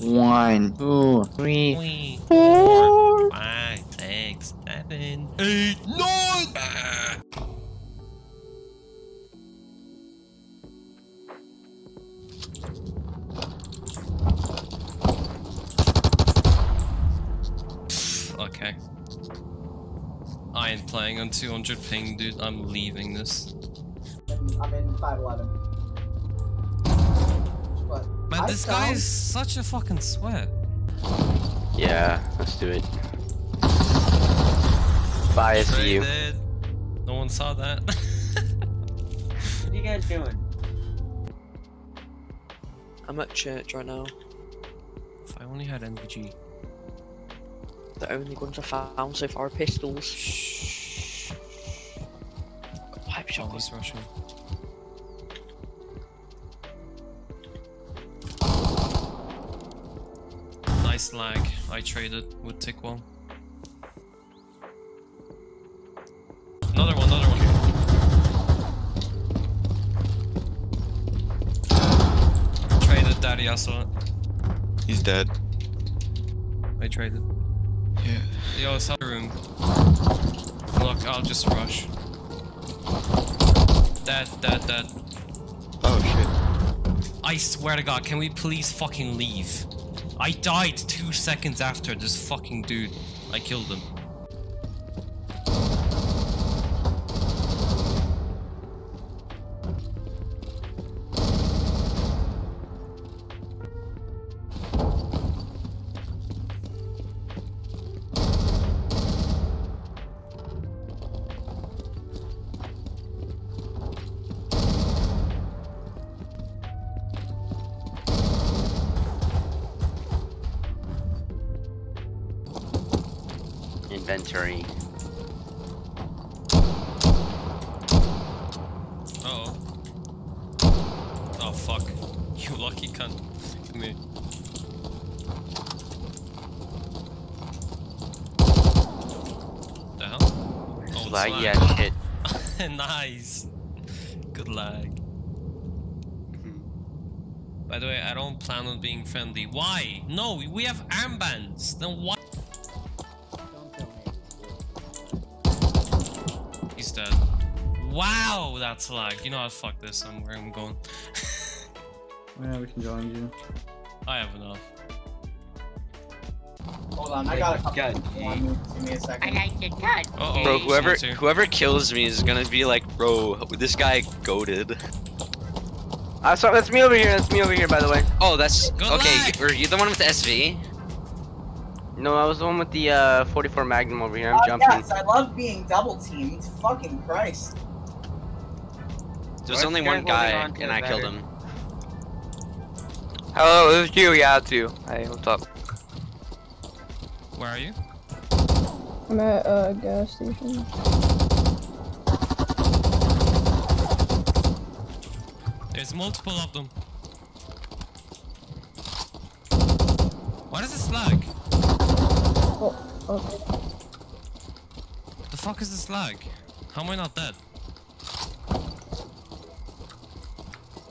1, 2, 3, 4, 5, 6, 7, 8, 9! Okay. I ain't playing on 200 ping, dude. I'm leaving this. I'm in 511. Man, this guy is such a fucking sweat. Yeah, let's do it. Bye, see you. Dead. No one saw that. What are you guys doing? I'm at church right now. If I only had MPG. The only guns I found so far are pistols. Shh. Got pipe shot. He's rushing. Nice lag. I traded with Tickwell. Another one, another one. Traded, daddy, I saw it. He's dead. I traded. Yeah. Yo, it's out of the room. Look, I'll just rush. Dead. Oh shit. I swear to God, can we please fucking leave? I died 2 seconds after this fucking dude. I killed him. Inventory. Oh fuck. You lucky cunt. Come here. The hell? Oh, lag, yeah, shit. Nice. Good lag. By the way, I don't plan on being friendly. Why? No, we have armbands. Then why? He's dead. Wow, that's lag. You know what? Fuck this. I'm where I'm going. Yeah, we can join you. I have enough. Hold on, I got a couple. Give me a second. I like your gun. Uh-oh. Bro, whoever kills me is gonna be like, bro, this guy goated. I saw. That's me over here. That's me over here. By the way. Oh, that's good okay. Were you the one with the SV? No, I was the one with the 44 Magnum over here. I'm jumping. Yes, I love being double teamed. Fucking Christ. There's only one guy, and I killed him. Hello, it was you. Yeah, it's you. Hey, what's up? Where are you? I'm at a gas station. There's multiple of them. What is this lag? Okay. What the fuck is this lag? How am I not dead?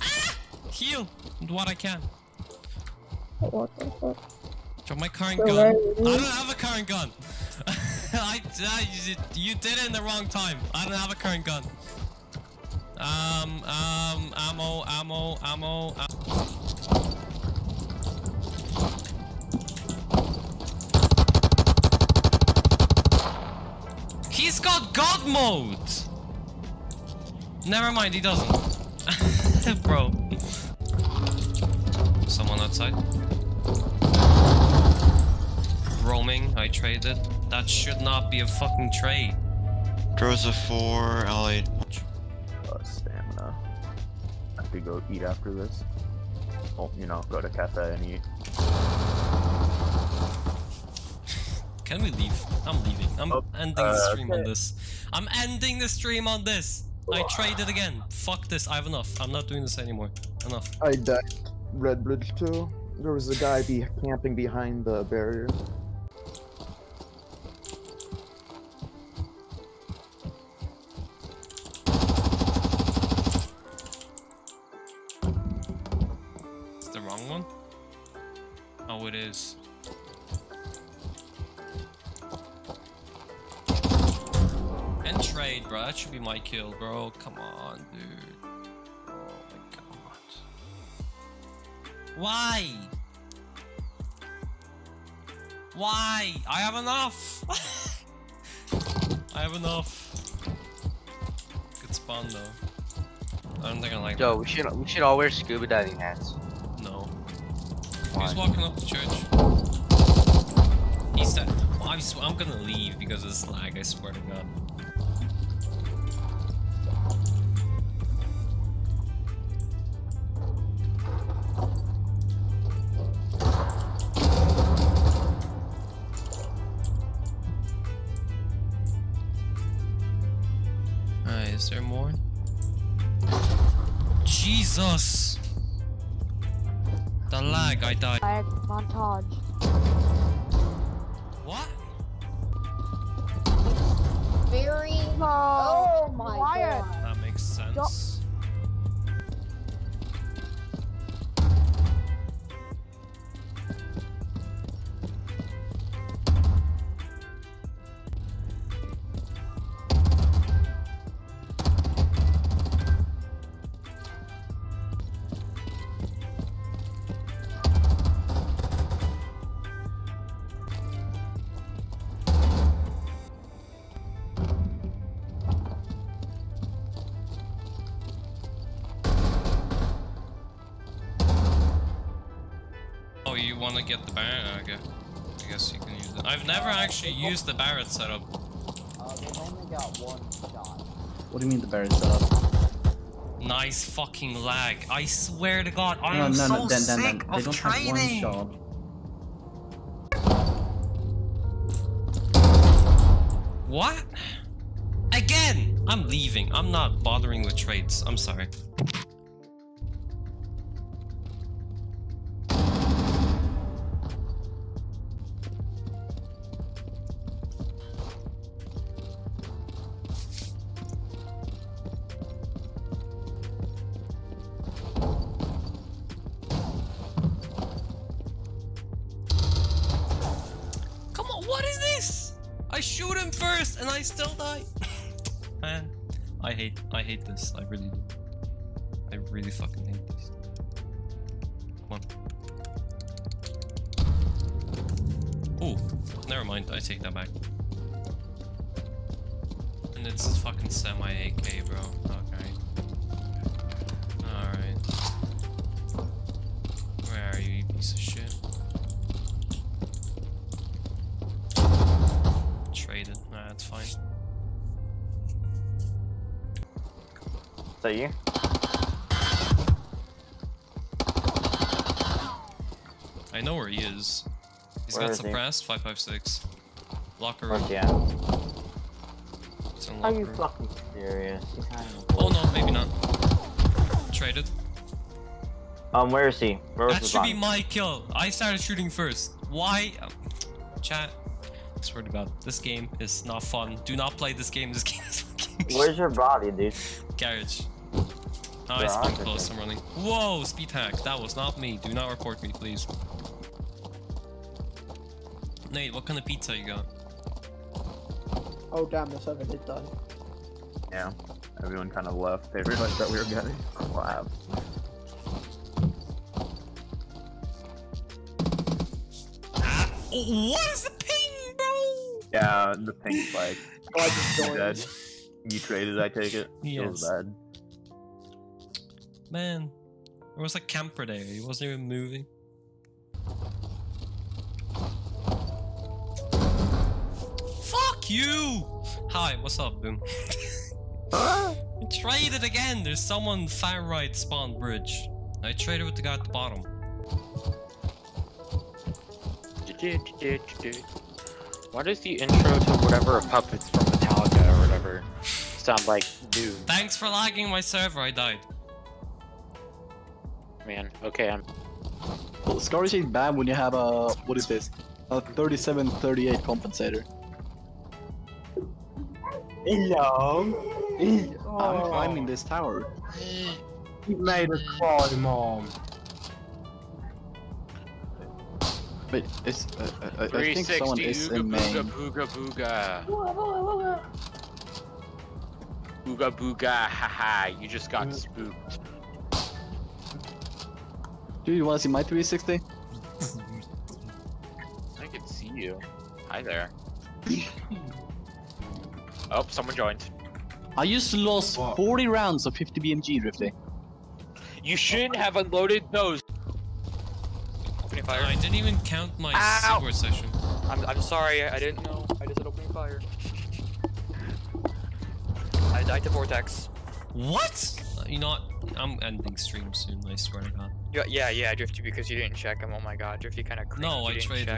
Ah! Heal! Do what I can. What the fuck? Drop my current gun. I don't have a current gun! You did it in the wrong time. I don't have a current gun. Ammo. He's got God mode! Never mind, he doesn't. Bro. Someone outside. Roaming, I traded. That should not be a fucking trade. Throws a 4, LA. Stamina. I have to go eat after this. Oh, you know, go to cafe and eat. Can we leave? I'm leaving. I'm ending the stream on this. I traded again. Fuck this. I have enough. I'm not doing this anymore. Enough. I died. Red Bridge 2. There was a guy camping behind the barrier. It's the wrong one? Oh, it is. And trade, bro. That should be my kill, bro. Come on, dude. Oh my god. Why? Why? I have enough. I have enough. Good spawn though. I don't think I like. Yo, that. we should all wear scuba diving hats. No. Why? He's walking up the church. He's dead. Well, I'm gonna leave because of this lag. I swear to God. Is there more? Jesus! The lag, I died. Montage. What? Very low. Oh my quiet. God. That makes sense. Want to get the Barret? Okay. I guess you can use it. I've never actually used the Barret setup. They've only got one shot. What do you mean the Barret setup? Nice fucking lag. I swear to God, I am so sick of training. What? Again? I'm leaving. I'm not bothering with trades. I'm sorry. I shoot him first and I still die. Man, I hate this. I really do. I really fucking hate this. Come on. Oh, never mind. I take that back. And it's a fucking semi AK, bro. Okay. All right. Where are you, you piece of shit? Nah, it's fine. Is that you? I know where he is. He's got suppressed. 556. Locker room. Yeah. Are you fucking serious? Oh no, maybe not. Traded. Where is he? Where was that? Should be my kill. I started shooting first. Why? Chat. I swear to God, this game is not fun. Do not play this game. This game is fucking. Where's your body, dude? Garage. Oh, I spawned close. I'm running. Whoa, speed hack. That was not me. Do not report me, please. Nate, what kind of pizza you got? Oh, damn, this oven did die. Yeah, everyone kind of left. They realized that we were getting clapped. Ah, what is the pizza? Yeah, the pink flag. Oh, I just joined. You traded, I take it? Yes. It was bad. Man, there was a camper there. He wasn't even moving. Fuck you! Hi, what's up, Boom? I traded again. There's someone far right spawn bridge. I traded with the guy at the bottom. What is the intro to whatever a puppet's from Metallica or whatever sound like, dude? Thanks for lagging my server, I died. Man, okay, I'm... Well, Scourge ain't bad when you have a... what is this? A 3738 compensator. Hello? Hello. I'm climbing this tower. You made a climb, mom. Wait, it's, I think someone is in Maine. 360, ooga booga booga booga. Ooga booga, haha, you just got spooked. Dude, you wanna see my 360? I can see you. Hi there. Oh, someone joined. I just lost 40 rounds of 50 BMG, Drifty. You shouldn't have unloaded those. Opening fire. I didn't even count my cigarette session. I'm sorry, I didn't know. I just said opening fire. I died to Vortex. What? You know what? I'm ending stream soon, I swear to God. Yeah, Drifty, because you didn't check him. Oh my God, Drifty kind of crazy. No, I traded.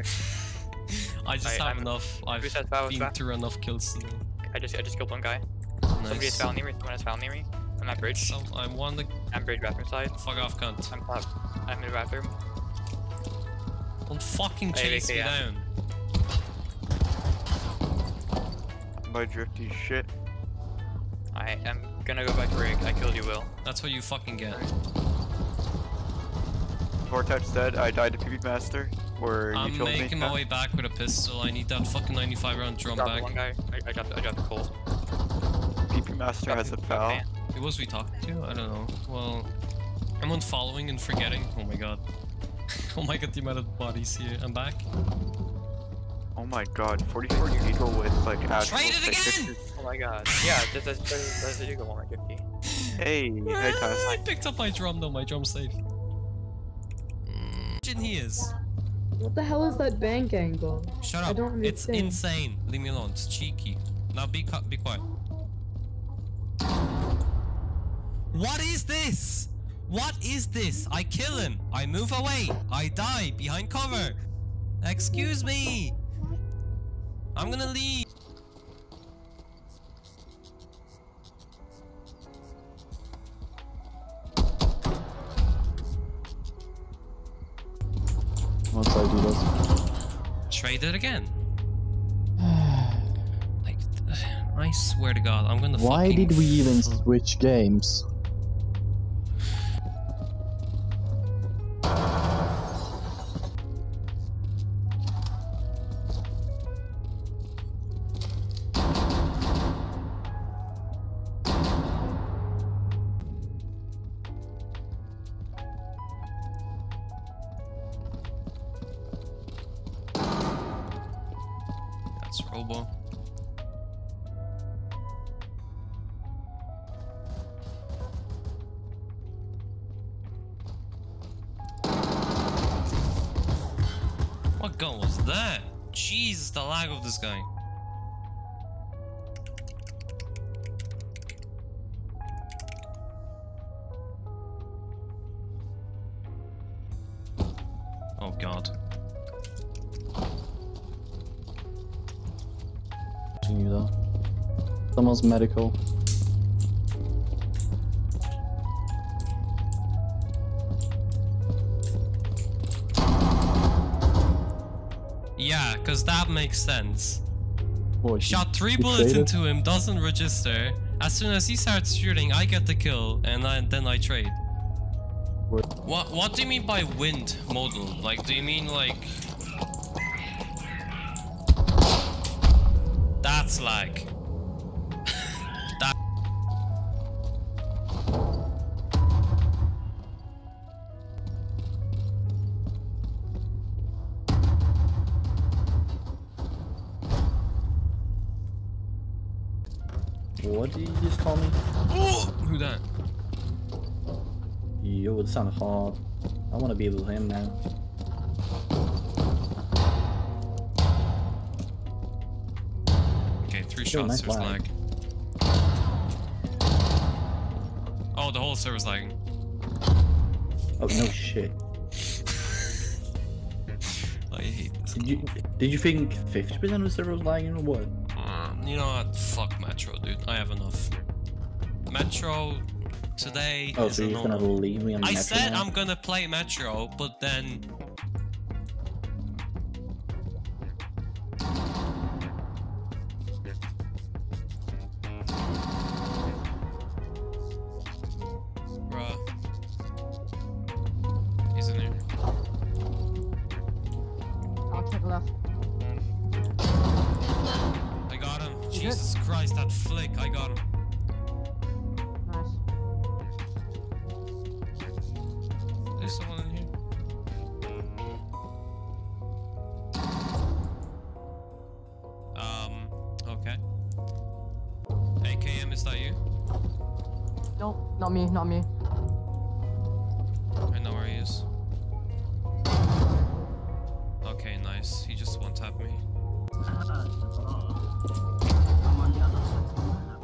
I just have enough. I've been through enough kills today. I just killed one guy. Nice. Somebody has foul near me. Someone has foul near me. I'm that bridge. I'm on the. I'm bridge bathroom side. Fuck off, cunt. I'm top. I'm in the bathroom. Don't fucking chase me down. By Drifty shit. I am gonna go back rig. I killed you, Will. That's what you fucking get. Vortex dead. I died to PB Master. Or I'm making my way back with a pistol. I need that fucking 95 round drum back. One guy. I got the cold. PP Master has a pal. Who was we talking to? I don't know. Well, I'm unfollowing and forgetting. Oh my God. Oh my God, the amount of bodies here. I'm back. Oh my God, 44 eagle with like actual. Trade it again! Oh my God. Yeah, there's a eagle one like 50. Hey, Tyson. I picked up my drum though. My drum's safe. Imagine he is. What the hell is that bank angle? Shut up! I don't understand. It's insane. Leave me alone. It's cheeky. Now be quiet. What is this? What is this? I kill him. I move away. I die behind cover. Excuse me. I'm gonna leave. Once I do this. Trade it again. I swear to God, I'm gonna. Why did we even switch games? That's Robo. What gun was that? Jesus, the lag of this guy. Oh God. You though. Someone's medical. Yeah, cause that makes sense. Boy, shot 3 bullets into him, doesn't register. As soon as he starts shooting, I get the kill, and then I trade. What do you mean by wind model? Like, do you mean like? That's like. That. What did you just call me? Oh, who that? Yo, it sounded hard. I want to be with him now. Shots, nice lag. Oh, the whole server's lagging. Oh no shit. I hate this. Did you think 50% of the server was lagging or what? You know what? Fuck Metro, dude. I have enough. Metro today. Oh, so you're gonna leave me on Metro? I said now? I'm gonna play Metro, but then. left. I got him. Is Jesus it? Christ, that flick. I got him. Nice. There's someone in here. Okay. Hey, KM, is that you? No, not me, not me. I know where he is. Okay, nice. He just one-tapped me.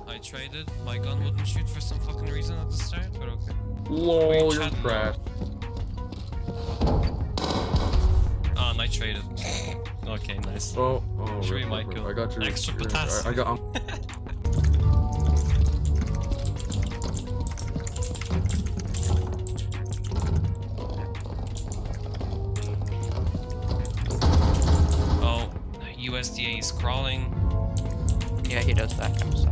I traded. My gun wouldn't shoot for some fucking reason at the start, but okay. LOL, you're crap. Ah, and I traded. Okay, nice. Oh, oh. Should we might go? I got your extra potassium. I got. Oh, USDA is crawling. Yeah, he does that. I'm sorry.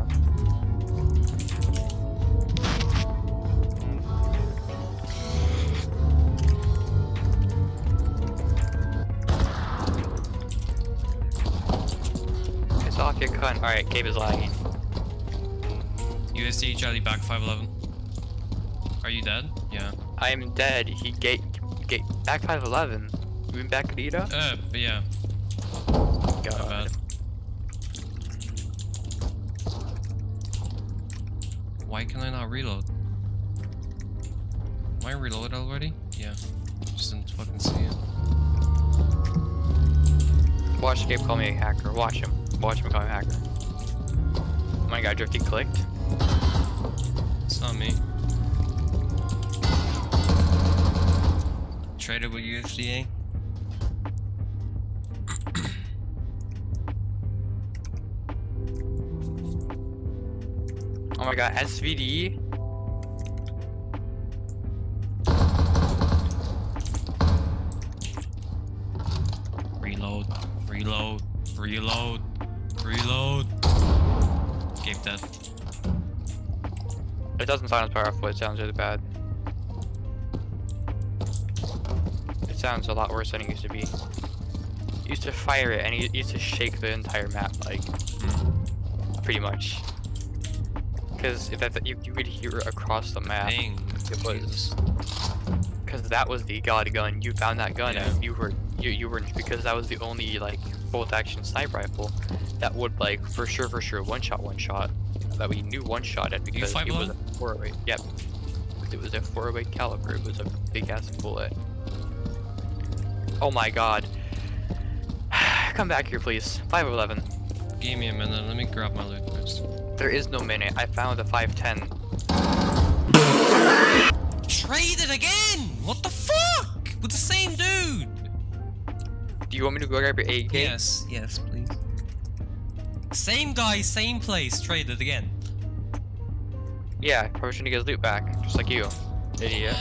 Off your cunt. Alright, Gabe is lagging. USD Charlie back 511. Are you dead? Yeah. I am dead. He gate back 511. You been back at Ida? But yeah. God. Why can I not reload? Am I reloaded already? Yeah. Just didn't fucking see it. Watch Gabe call me a hacker. Watch him. Watch me call him hacker. Oh my god, Drifty clicked. It's not me. Traded with USDA. Oh my god, SVD. Reload, reload, reload. Reload. Game dead. It doesn't sound as powerful, it sounds really bad. It sounds a lot worse than it used to be. You used to fire it and it used to shake the entire map, like, pretty much. Because you could hear it across the map. Dang. It was. Because that was the god gun. You found that gun, yeah. And you were, because that was the only, like, bolt action sniper rifle that would, like, for sure one shot that we knew one shot at, because it was a 408. Yep, it was a 408 caliber. It was a big ass bullet. Oh my god. Come back here please. 511. Give me a minute, let me grab my loot first. There is no minute. I found a 510. Traded again. What the fuck, with the same dude. Do you want me to go grab your AK? Yes, yes, please. Same guy, same place, traded again. Yeah, probably shouldn't get his loot back, just like you. Idiot.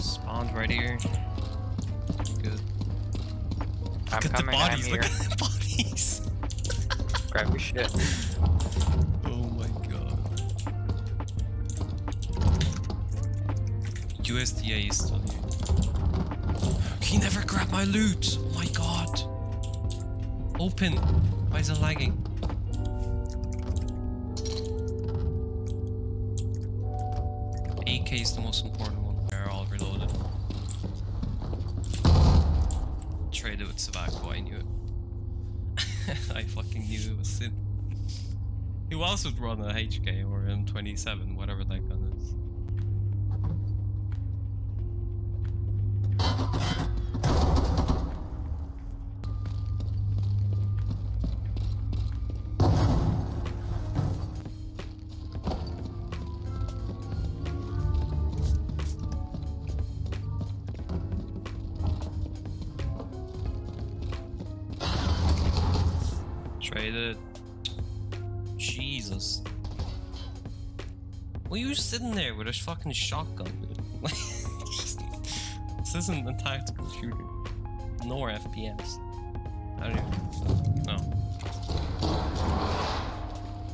Spawned right here. Good. I'm coming, I'm here. Look at the bodies! Grab your shit. Oh my god. USDA is still here. He never grabbed my loot! Oh my god! Open! Why is it lagging? AK is the most important one. They're all reloaded. Traded with Savako, I knew it. I fucking knew it was sin. Who else would run a HK or M27, whatever that gun is? Traded. Jesus. Well, you were sitting there with a fucking shotgun, dude. This isn't a tactical shooter. Nor FPS. I don't even know. No.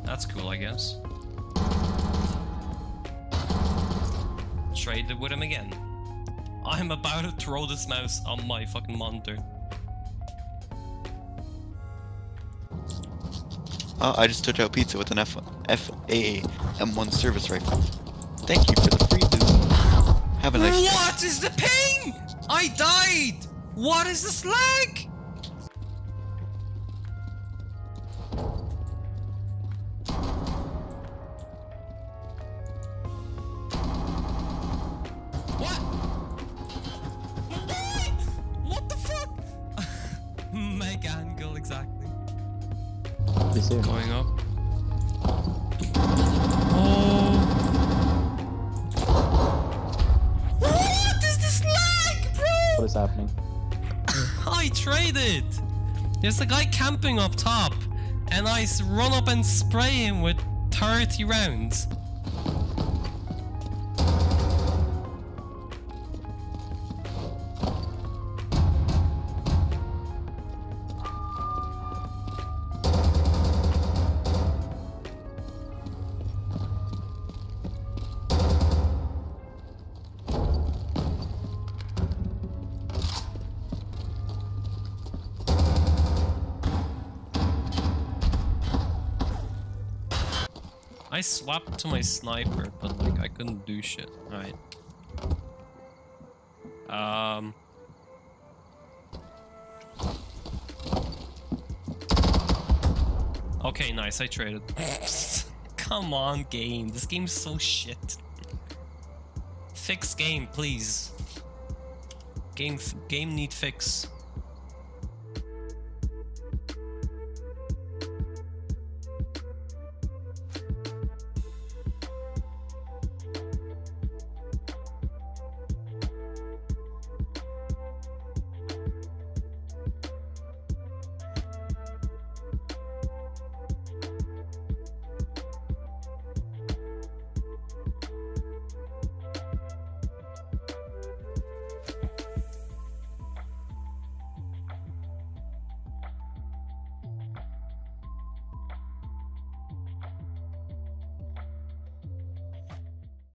That's cool, I guess. Traded with him again. I'm about to throw this mouse on my fucking monitor. I just took out pizza with an FAAM1 service rifle. Thank you for the free loot. Have a nice day. What is the ping? I died! What is the slag? What the fuck? Make angle, exactly. Going up. Oh. What is this lag, bro? What is happening? I traded. There's a guy camping up top, and I run up and spray him with 30 rounds. I swapped to my sniper, but like I couldn't do shit. Alright. Okay, nice, I traded. Come on, game. This game's so shit. Fix game, please. Game need fix.